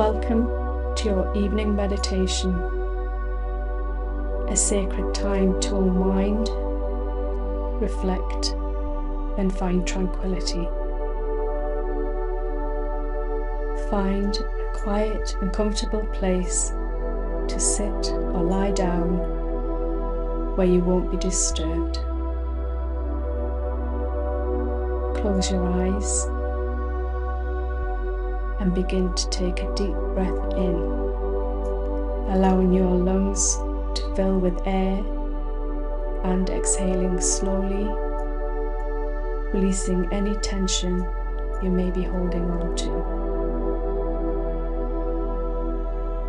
Welcome to your evening meditation, a sacred time to unwind, reflect, and find tranquility. Find a quiet and comfortable place to sit or lie down where you won't be disturbed. Close your eyes and begin to take a deep breath in, allowing your lungs to fill with air and exhaling slowly, releasing any tension you may be holding on to.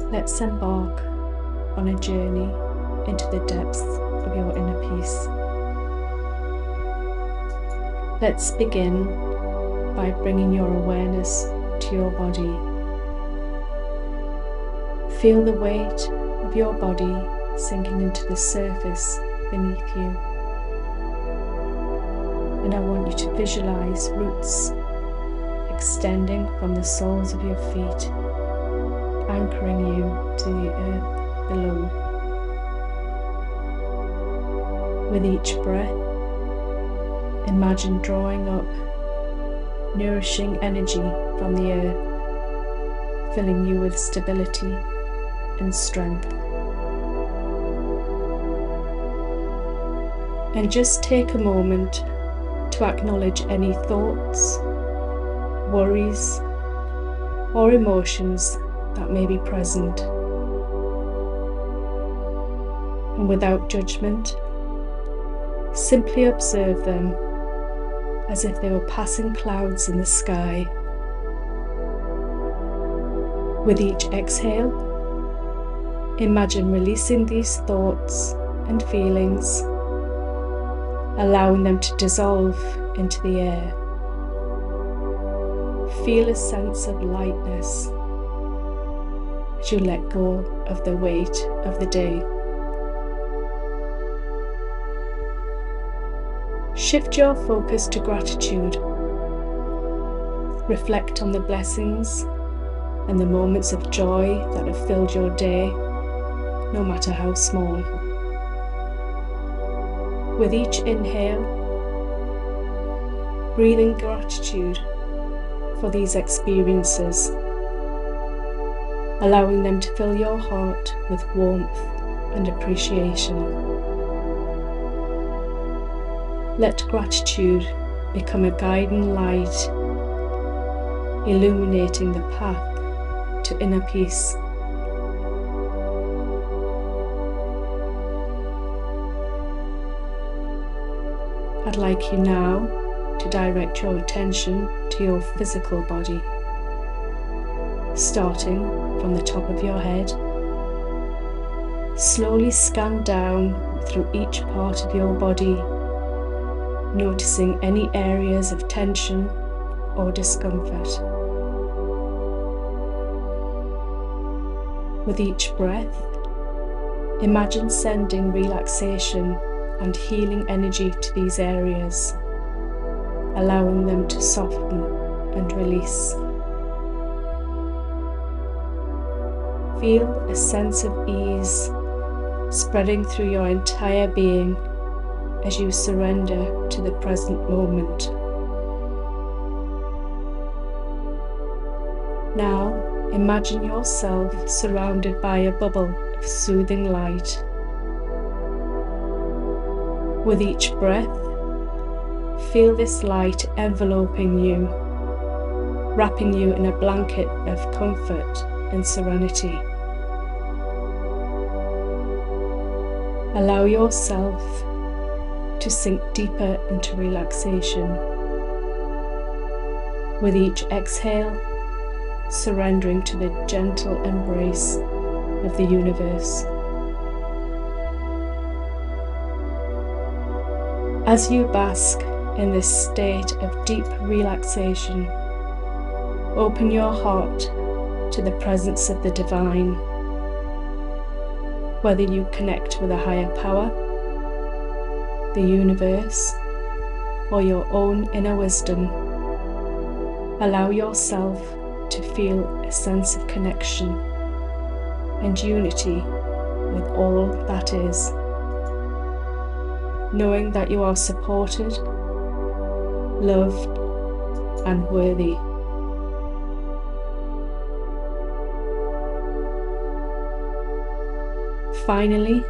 Let's embark on a journey into the depths of your inner peace. Let's begin by bringing your awareness to your body. Feel the weight of your body sinking into the surface beneath you. And I want you to visualize roots extending from the soles of your feet, anchoring you to the earth below. With each breath, imagine drawing up nourishing energy from the earth, filling you with stability and strength. And just take a moment to acknowledge any thoughts, worries, or emotions that may be present. And without judgment, simply observe them as if they were passing clouds in the sky. With each exhale, imagine releasing these thoughts and feelings, allowing them to dissolve into the air. Feel a sense of lightness as you let go of the weight of the day. Shift your focus to gratitude. Reflect on the blessings and the moments of joy that have filled your day, no matter how small. With each inhale, breathe in gratitude for these experiences, allowing them to fill your heart with warmth and appreciation. Let gratitude become a guiding light, illuminating the path to inner peace. I'd like you now to direct your attention to your physical body, starting from the top of your head. Slowly scan down through each part of your body, noticing any areas of tension or discomfort. With each breath, imagine sending relaxation and healing energy to these areas, allowing them to soften and release. Feel a sense of ease spreading through your entire being as you surrender to the present moment. Now, imagine yourself surrounded by a bubble of soothing light. With each breath, feel this light enveloping you, wrapping you in a blanket of comfort and serenity. Allow yourself to sink deeper into relaxation. With each exhale, surrendering to the gentle embrace of the universe. As you bask in this state of deep relaxation, open your heart to the presence of the divine. Whether you connect with a higher power, the universe, or your own inner wisdom, allow yourself to feel a sense of connection and unity with all that is, knowing that you are supported, loved, and worthy. Finally,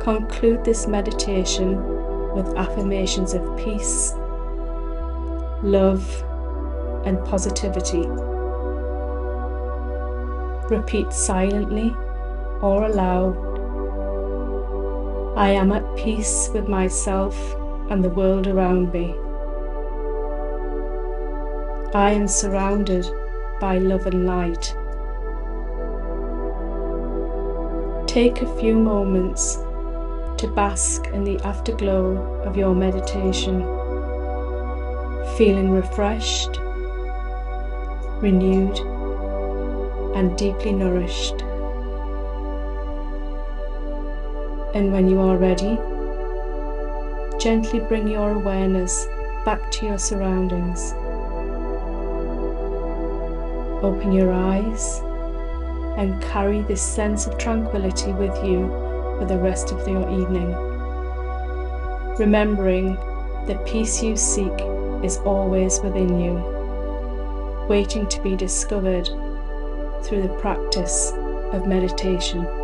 conclude this meditation with affirmations of peace, love, and positivity. Repeat silently or aloud, "I am at peace with myself and the world around me. I am surrounded by love and light." Take a few moments to bask in the afterglow of your meditation, feeling refreshed, renewed, and deeply nourished. And when you are ready, gently bring your awareness back to your surroundings. Open your eyes and carry this sense of tranquility with you for the rest of your evening, remembering the peace you seek is always within you, waiting to be discovered through the practice of meditation.